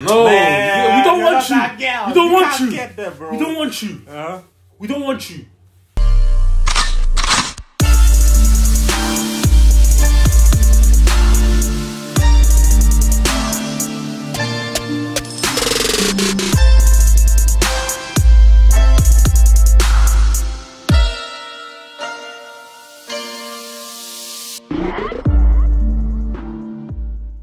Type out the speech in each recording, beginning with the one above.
No, man, we don't want you. We don't want you. That, bro. We don't want you. Uh-huh. We don't want you.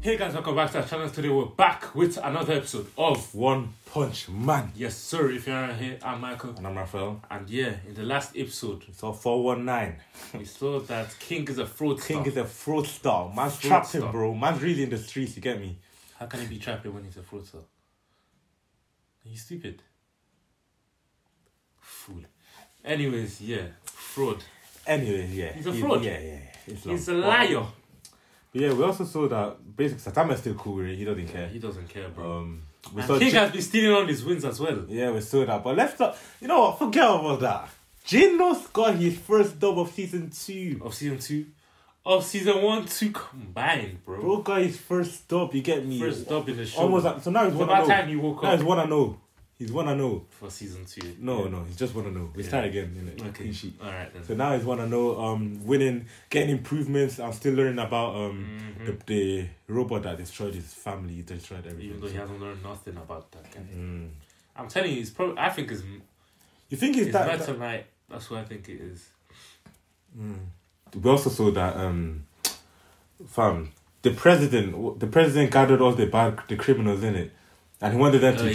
Hey guys, welcome back to our channel. Today we're back with another episode of One Punch Man. Yes sir, if you're around here, I'm Michael. And I'm Raphael. And yeah, in the last episode, so 419, we saw that King is a fraudster. King is a fraudster. Man's trapping, bro. Man's really in the streets, you get me? How can he be trapping when he's a fraudster? He's stupid. Fool. Anyways, yeah, fraud. Anyways, yeah. He's a fraud. Yeah. He's a liar. Yeah, we also saw that basically Saitama is still cool, really. He doesn't care. He doesn't care, bro. And King has been stealing all his wins as well. Yeah, we saw that. But let's not, you know what, forget about that. Genos got his first dub of season 2. Of season 2? Of season 1, 2 combined, bro. Bro got his first dub, you get me? First dub in the show. Almost like, so now he's 1-0. Time he woke up. Now he's 1-0. He's 1-0. For season 2. No, yeah. No, he's just 1-0. We start again. Innit? Okay. Alright then. So now he's 1-0, winning, getting improvements. I'm still learning about the robot that destroyed his family, destroyed everything. Even though he hasn't learned nothing about that guy. I'm telling you, it's probably, I think it's... You think it's that... It's tonight. That's what I think it is. We also saw that, fam, the president gathered all the criminals, innit? And he wanted them to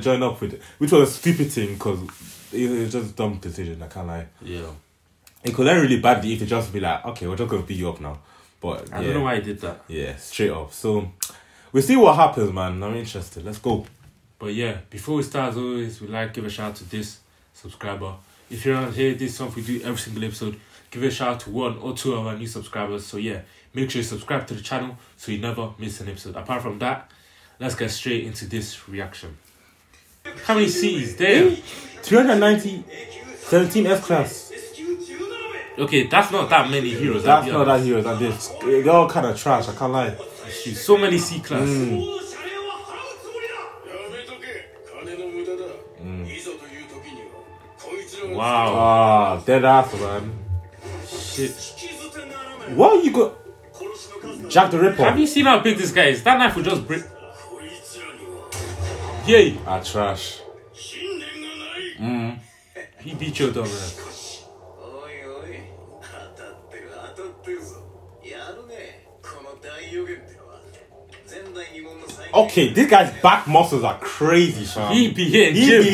join up with it, which was a stupid thing because it was just a dumb decision, I can't lie. Yeah. It could end really badly if they just be like, okay, we're just going to beat you up now. But I don't know why he did that. Yeah, straight up. So, we'll see what happens, man. I'm interested. Let's go. But yeah, before we start, as always, we give a shout out to this subscriber. If you're not here, this is something we do every single episode. Give a shout out to 1 or 2 of our new subscribers. So yeah, make sure you subscribe to the channel so you never miss an episode. Apart from that, let's get straight into this reaction. How many C's? Damn. 390, 17 S-Class. Okay, that's not that many heroes. That's not that heroes. They're all kind of trash, I can't lie. So many C-Class. Wow. Dead ass, man. Shit. What you got? Jack the Ripper. Have you seen how big this guy is? That knife will just break... Yay! Ah, trash. He beat your dog, man. Okay, this guy's back muscles are crazy, fam. He be hitting the gym. He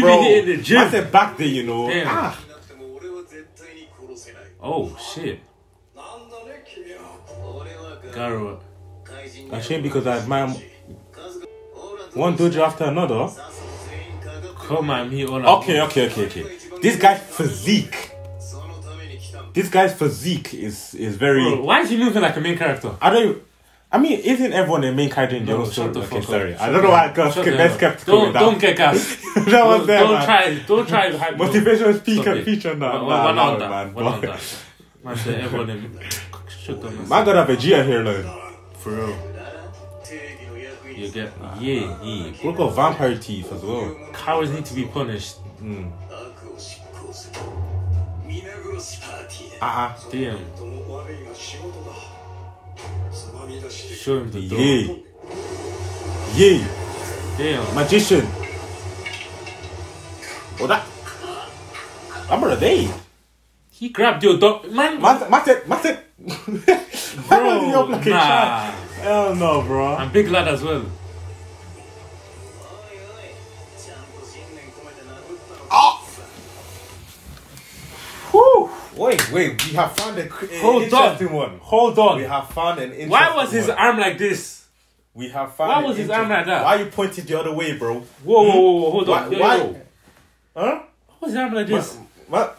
be hitting the gym. I said back there, you know. Ah. Oh, shit. Garou. A shame because I admire... One dojo after another. Come at me all at okay. This guy's physique is very... Bro, why is he looking like a main character? I mean, isn't everyone a main character in your story? Okay, sorry. I don't know why I got skeptical with that. Don't get gassed. Don't try to hype. Motivational speaker feature now. One on that. Man said everyone in... Shut up. Man got a Vegeta hairline. For real. You get Look at vampire teeth as well. Cowards need to be punished. Damn. Show him the door. Damn. Magician. Oh, that. I'm a day. He grabbed your dog. Man. Bro, like nah. Hell no, bro. And big lad as well. Oh! Whew. Wait, we have found an interesting one. Hold on. We have found an interesting one. Why was his arm like this? We have found... Why was his arm like that? Why you pointed the other way, bro? Whoa, hold on. Why? Huh? Why was his arm like this? What?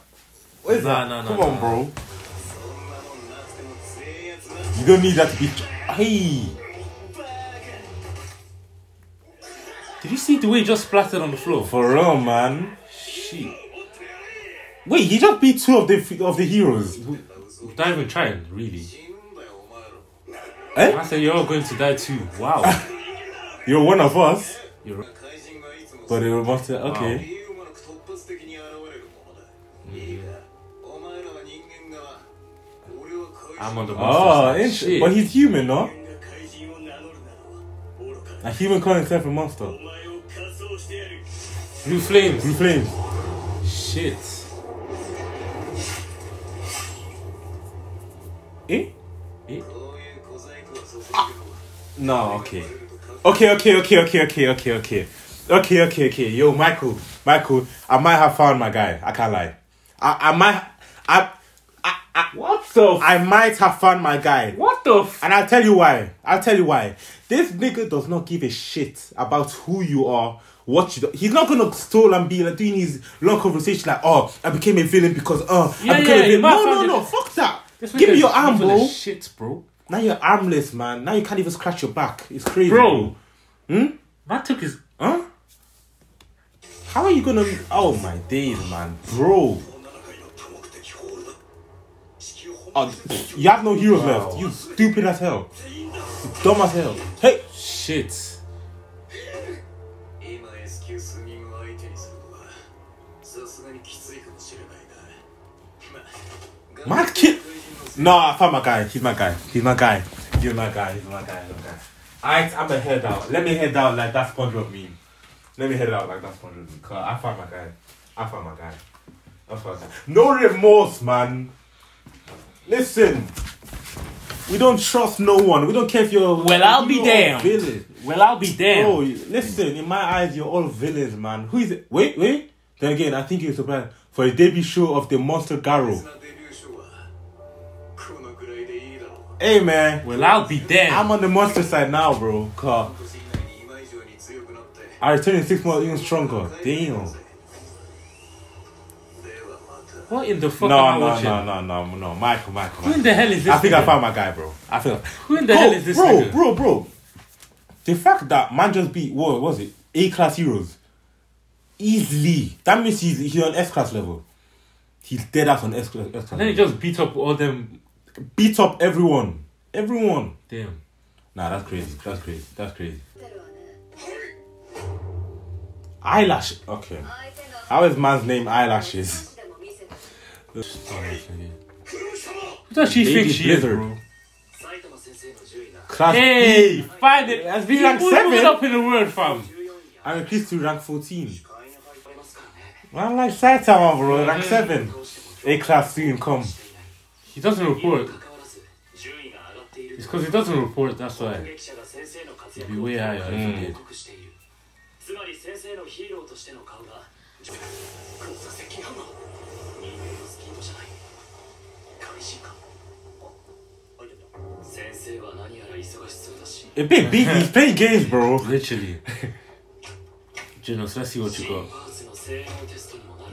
What is that? Nah, Come on, bro. You don't need that to be... Hey! Did you see the way he just splattered on the floor? For real, man. Shit. Wait, he just beat 2 of the heroes. Without even trying, really. Eh? I said, you're all going to die too. Wow. You're one of us. You're... But it was okay. I'm on the monster. Oh, but he's human, no? A human calling himself a monster. Blue flames. Blue flames. Shit. Eh? Eh? No, okay. Okay. Yo, Michael, I might have found my guy. I can't lie. I might have found my guy. What the f... And I'll tell you why. This nigga does not give a shit about who you are, what you do. He's not gonna stall and be like doing his long conversation like, oh, I became a villain because, I became a villain. No, fuck that. Give me your arm, bro. Shit, bro. Now you're armless, man. Now you can't even scratch your back. It's crazy. Bro. Hmm? That took his... Huh? How are you gonna... Oh, my days, man. Bro. You have no heroes left. You stupid as hell. Dumb as hell. Hey! Shit. My kid! No, I found my guy. He's my guy. Alright, I'm gonna head out. Let me head out like that SpongeBob meme. Cause I found my guy. No remorse, man. Listen, we don't trust no one. We don't care if you're... Well, I'll be damned. Bro, listen, in my eyes, you're all villains, man. Who is it? Wait. Then again, I think you're surprised. For a debut show of the monster Garou. Hey, man. Well, I'll be damned. I'm on the monster side now, bro. I return in 6 months even stronger. Damn. What in the fuck am I watching? No. Michael. Who in the hell is this? I think I found my guy, bro. Who in the hell is this nigga? Bro. The fact that man just beat, what was it? A-class heroes. Easily. That means he's on S-class level. He's dead ass on S-class level. And then he just beat up all them. Beat up everyone. Damn. Nah, that's crazy. Eyelash. Okay. How is man's name Eyelashes? Who does she think she is, bro? Class B. Find it. That's been rank 7. Who's up in the world, fam? I'm increased to rank 14. Man, like Saitama, bro. Rank 7. A class soon, come. He doesn't report. It's because he doesn't report, that's why. He'd be way higher if he did. A bit big, he's playing games, bro. Literally. Genos, let's see what you got.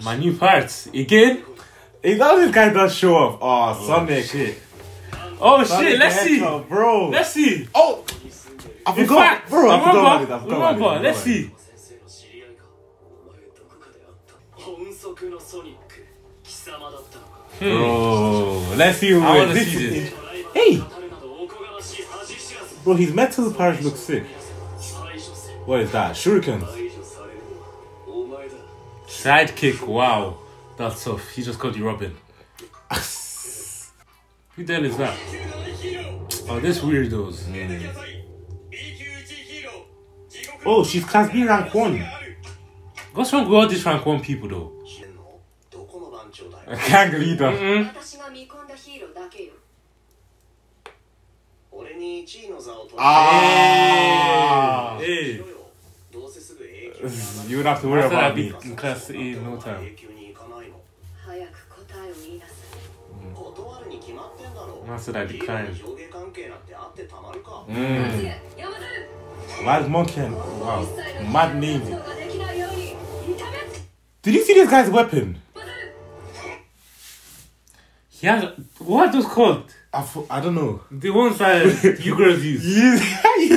My new parts. Again? Now this guy does show off. Oh, Sonic. Shit. Oh, Sonic, shit, let's see. Bro. Let's see. Oh! I forgot. In fact, bro, I forgot about it. Let's see. Bro, let's see who this is. Hey! Bro, his metal parts look sick. What is that? Shuriken. Sidekick, wow. That's tough. He just called you Robin. Who the hell is that? Oh, this weirdos. Oh, she's class B rank 1. What's wrong with all these rank 1 people though? A gang leader. Hey. You would have to worry about me in class A in no time. Master, I decline. Wild monkey. Wow. Mad name. Did you see this guy's weapon? Yeah, what was called? I don't know. The ones that you girls use. Use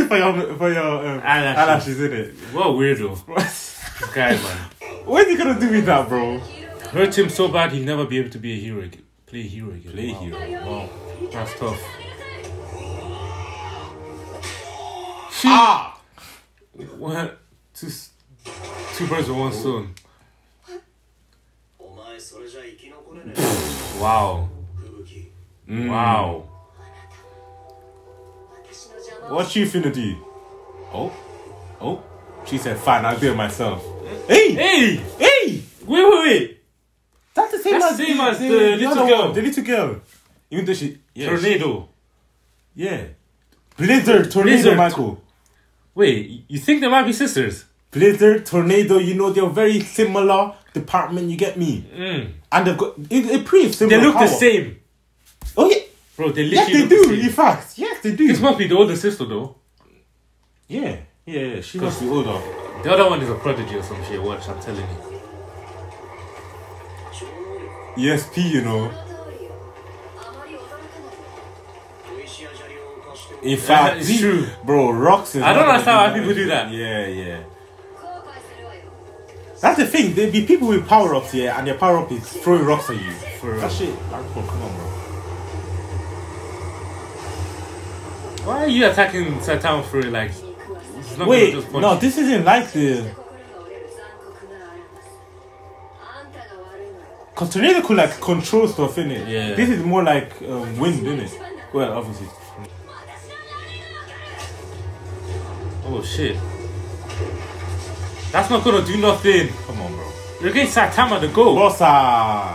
for your eyelashes, isn't it? What a weirdo. This guy, man. What are you gonna do with that, bro? Hurt him so bad he'll never be able to be a hero again. Play a hero again. Wow. That's tough. What? Two birds with one stone. Wow. Wow. What you finna do? Oh. Oh. She said, fine, I'll do it myself. Hey! Hey! Hey! Wait, wait, wait. That's the same as the little girl. The little girl. Even though she... Yeah, Tornado. She, yeah. Blizzard, Tornado, Blizzard. Michael. Wait, you think they might be sisters? Blizzard, Tornado, you know, they're very similar department, you get me? Mm. And they've got... It pretty similar. They look the same. Oh, yeah. Bro, they literally look the same. Yes, they do, in fact. Yes, they do. This must be the older sister, though. Yeah. Yeah, she must be older. The other one is a prodigy or some shit. Watch, I'm telling you. ESP, you know. In fact, it's true. Bro, rocks is... I don't understand why people do that. Yeah, yeah. That's the thing. There be people with power-ups here, and their power-up is throwing rocks at you. That shit. Come on, bro. Why are you attacking Saitama for, like... Wait, no, this isn't like the... Because Tornado could, like, control stuff, innit? Yeah. This is more like wind, innit? Well, obviously. Oh, shit. That's not gonna do nothing. Come on, bro. You're against Saitama the goal. Rosa!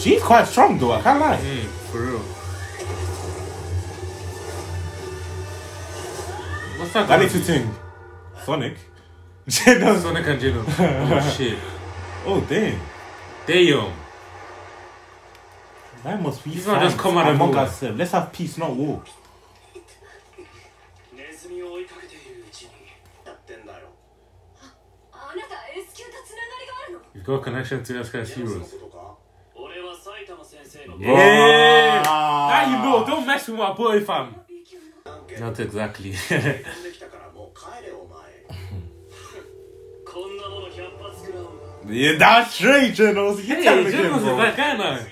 She's quite strong, though, I can't lie. Mm, for real. What's that? That little thing. Sonic. Genos. Sonic and Genos. Oh shit. Oh damn. Damn. That must be... He's not just come out among ourselves. Let's have peace, not war. You've got a connection to SKS Heroes. Yeah. Now you know. Don't mess with my boy, fam. Not exactly. Yeah, that's right, Genos. You tell me, Genos is that guy now.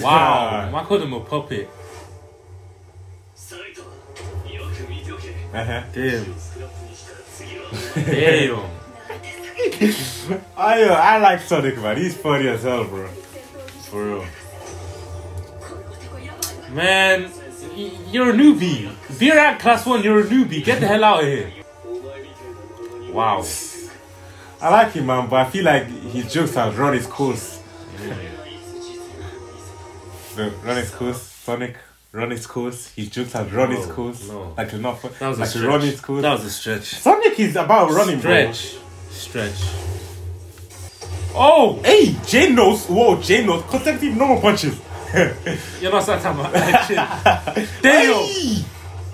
Wow, I called him a puppet. Damn. Damn. I like Sonic, man. He's funny as hell, bro. For real. Man, you're a newbie. Beer at class 1, you're a newbie. Get the hell out of here. Wow. I like him, man, but I feel like his jokes have run his course. No, run his course. Sonic, run his course. His jokes have run his course. No. Like, enough. That was like a stretch. Run his course. That was a stretch. Sonic is about running, stretch. Bro. Stretch. Oh! Hey, Genos. Whoa, Genos. Consecutive normal punches. You're not Saitama. Damn! Hey.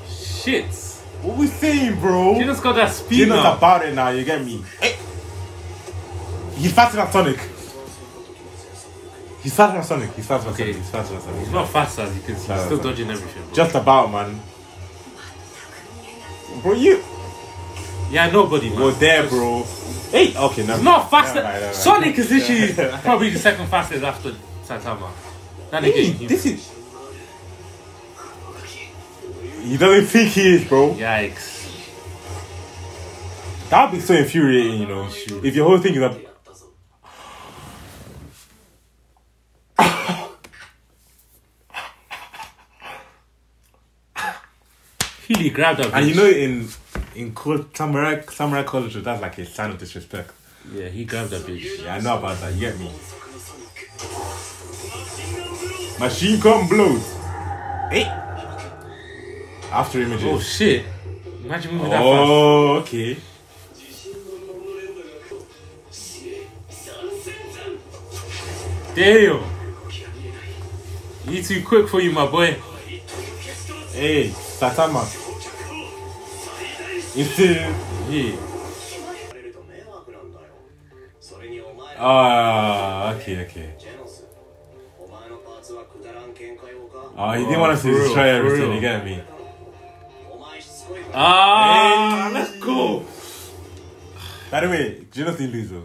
Shit! What we saying, bro? Genos got that speed. Genos about it now, you get me? Hey. He's faster than Sonic. He's faster than Sonic. He's faster than Sonic. He's faster than Sonic. He's not faster as you can see. He's still dodging everything, bro. Just about, man. Bro, you... Yeah, nobody, man. Go there, bro. Hey! Okay, no. He's not faster. Yeah, right. Sonic is literally probably the second fastest after Saitama. Hey, this is... You don't even think he is, bro. Yikes. That would be so infuriating, you know. Sure. If your whole thing is a... He grabbed that bitch. And you know, in samurai culture, that's like a sign of disrespect. Yeah, he grabbed that bitch. Yeah, I know about that. You get me? Machine gun blows. Hey! After images. Oh shit. Imagine moving that fast. Oh, okay. Damn. You're too quick for you, my boy. Hey, Saitama. It's yeah. Ah, okay, okay. Oh, he didn't want us to try everything, you get me? Ah, hey, let's go! By the way, Genos didn't lose though.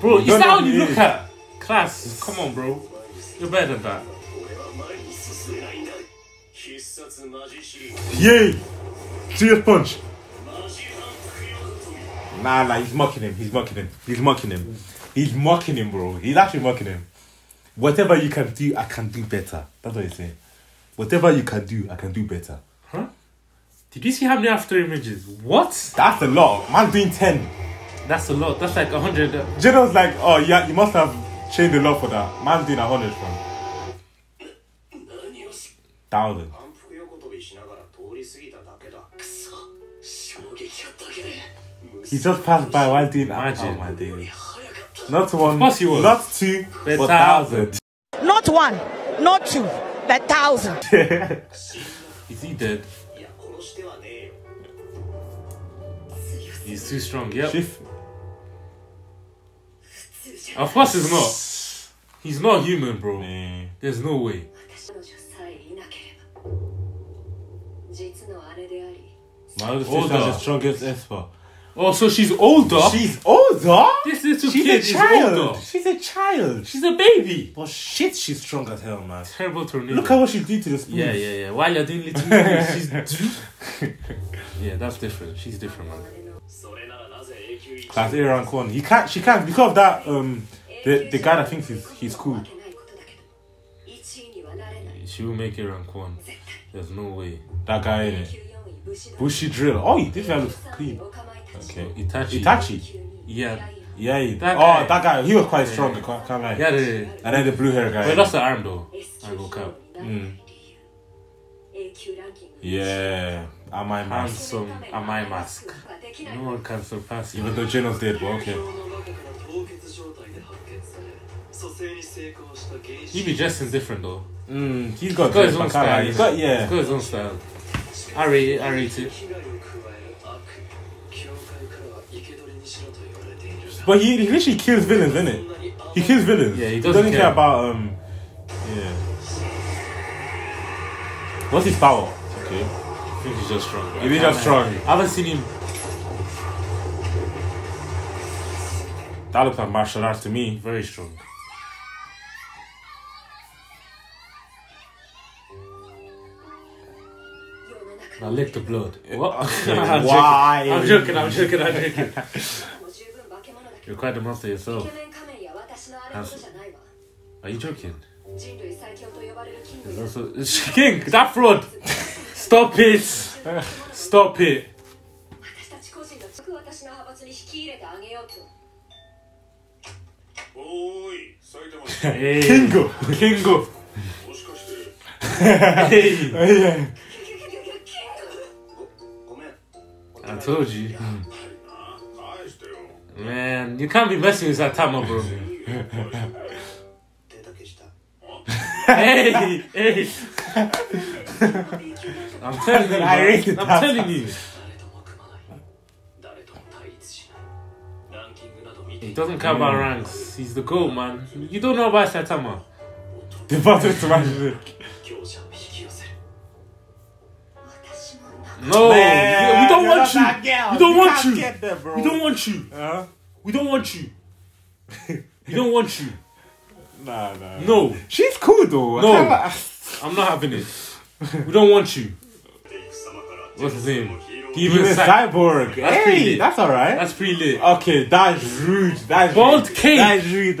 Bro, is that how you look at class? Come on, bro. You're better than that. Yay! Serious punch! Nah, he's mocking him. He's mocking him, bro. He's actually mocking him. Whatever you can do, I can do better. That's what he's saying. Whatever you can do, I can do better. Huh? Did you see how many after images? What? That's a lot. Man's doing 10. That's a lot. That's like 100. Geno's like, oh yeah, you must have changed a lot for that. Man's doing 100 from 1,000. He just passed by while doing imagine. Oh my day. Not one. Not two. But 1,000. Not one. Not two. But 1,000. Is he dead? He's too strong. Yep. Shift. Of course he's not. He's not human, bro. Nah. There's no way. My older sister is the strongest expert. Oh, so she's older? She's older? This little kid is older. She's a child. She's a baby. But shit, she's strong as hell, man. Terrible tornado. Look at what she did to the spoons. Yeah. While you're doing little movies, she's... Yeah, that's different. She's different, man. Class A rank 1. She can't because of that, the guy that thinks he's cool. She will make A rank 1. There's no way. That guy in it. Bushi drill. Oh, he did that look clean. Okay. Itachi. Yeah. Yeah. That guy. He was quite strong. Can't lie. Yeah. And then the blue hair guy. But he lost the arm though. I woke up. Yeah. Ami Mask. Handsome Ami Mask. No one can surpass him. Even though Genos dead, but okay. He be dressing different though. He's got his own style. He's got his own style. I rate it. But he literally kills villains, innit? He kills villains. Yeah, he doesn't care about yeah. What's his power? Okay. I think he's just strong. He's just strong. I haven't seen him. That looks like martial arts to me. Very strong. I licked the blood. What? Why? I'm joking. You're quite a monster yourself. Are you joking? There's also... King! That fraud! Stop it! Hey. Kingo! Hey! I told you. Man, you can't be messing with Saitama, bro. Hey! I'm telling you, He doesn't care about ranks. He's the GOAT, man. You don't know about Saitama. The battle is magic. No, man, we don't want you. We don't want you. We don't want you. Nah. No. She's cool though. No, I'm not having it. We don't want you. What's his name? Even Cyborg. That's alright. That's pretty lit. Okay, that's rude. That's rude.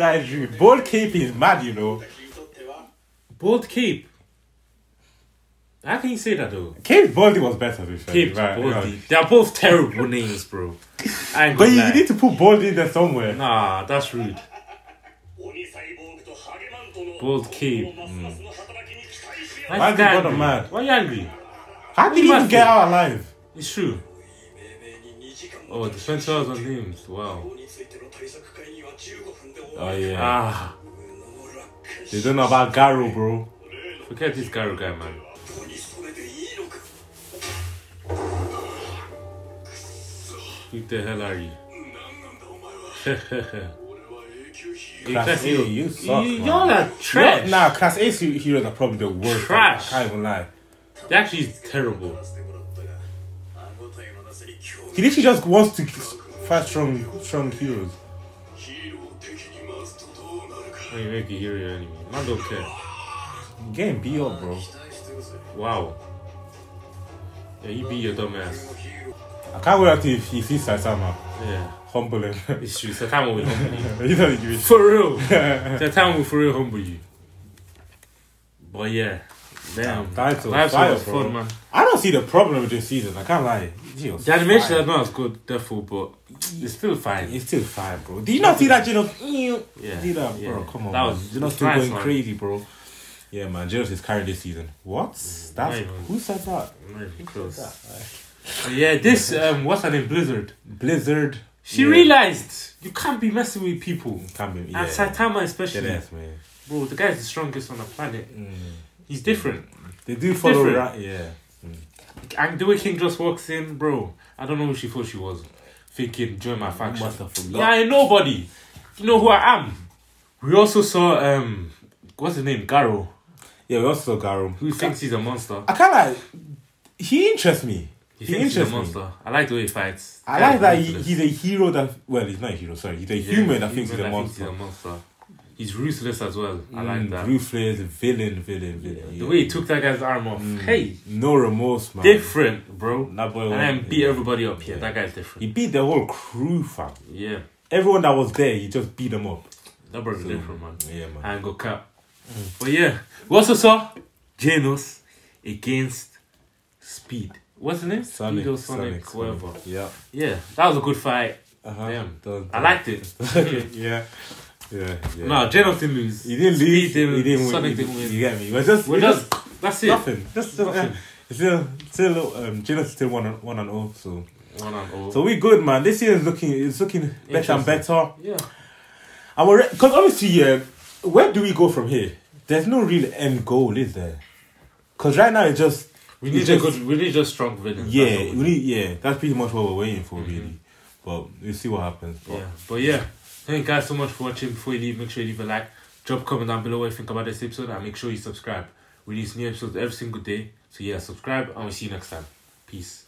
Bald cape is mad, you know. Bald cape. How can you say that though? Cape Baldy was better, to Cape Baldy. They're both terrible names, bro. But you need to put Baldy in there somewhere. Nah, that's rude. Bald Cape. Why is he mad? Why are you angry? How did he even get out alive? It's true. Oh, defense hours on teams. Wow. Oh, yeah. Ah. They don't know about Garou, bro. Forget this Garou guy, man. Who the hell are you? Class A, you suck, man. Y'all are trash. Nah, Class A heroes are probably the worst. Trash. I can't even lie. They're actually terrible. He literally just wants to fight strong heroes. How you make a hero enemy? Man don't care. Game beat up, bro. Wow. Yeah, you beat your dumb ass. I can't wait until he sees Saitama. Yeah. Humble him. It's true. Saitama will humble you. Don't give it. For real. Saitama will for real humble you. But yeah. Damn. That's fire, fun, man. I don't see the problem with this season. I can't lie. Genos, the animation is not as good, therefore, but it's still fine. It's still fine, bro. Did you not see that, Genos? Yeah. Did that, bro? Come on. That was Genos still going crazy, bro. Yeah, man. Genos is carrying this season. What? Who said that? Who said that? Yeah, this what's her name? Blizzard. She realized you can't be messing with people. Can't be. Yeah. And Saitama especially. Yes, man. Bro, the guy's the strongest on the planet. Mm. He's different. They do He's follow that. Yeah. Mm. And the way King just walks in, bro. I don't know who she thought she was. Thinking, join my faction. Must have forgot. Yeah, I ain't nobody. You know who I am. We also saw what's his name? Garou. Yeah, we also saw Garou. Who thinks he's a monster? I can't lie. He interests me. He thinks he's a monster. Me. I like the way he fights. I like that he's a hero that... Well, he's not a hero, sorry. He's a human that thinks he's a monster. He's ruthless as well. I like that. Ruthless, villain. Yeah. The way he took that guy's arm off. Hey. No remorse, man. Different, bro. That boy beat everybody up here. Yeah. That guy's different. He beat the whole crew, fam. Yeah. Everyone that was there, he just beat them up. That boy's different, man. Yeah, man. And go cap. But yeah. We also saw Genos against Speed. What's his name? Sonic, whatever. Yeah. Yeah, that was a good fight. I liked it. Yeah. No, Genos didn't lose. He didn't lose. He didn't Sonic win. Didn't win. You get me? We're just that's it. Nothing. Genos still one and all. So 1-0. So we good, man. This year is looking better and better. Yeah. And we're because obviously, where do we go from here? There's no real end goal, is there? Because right now it's just. We need just strong villains. Yeah, that's pretty much what we're waiting for, really. But we'll see what happens. But thank you guys so much for watching. Before you leave, make sure you leave a like. Drop a comment down below what you think about this episode. And make sure you subscribe. We release new episodes every single day. So yeah, subscribe. And we'll see you next time. Peace.